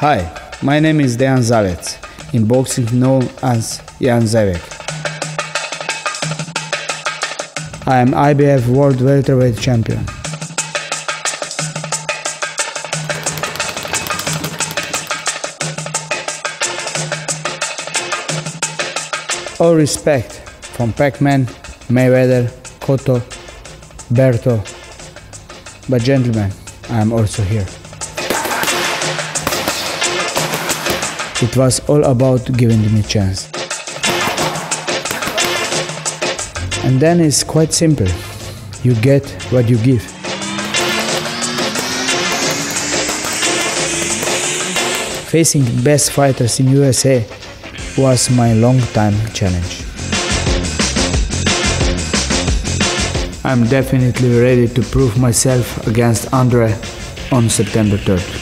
Hi, my name is Dejan Zavec, in boxing known as Jan Zavec. I am IBF World Welterweight Champion. All respect from Pacman, Mayweather, Cotto, Berto, but gentlemen, I am also here. It was all about giving me a chance. And then it's quite simple. You get what you give. Facing best fighters in USA was my long-time challenge. I'm definitely ready to prove myself against Andre on September 3rd.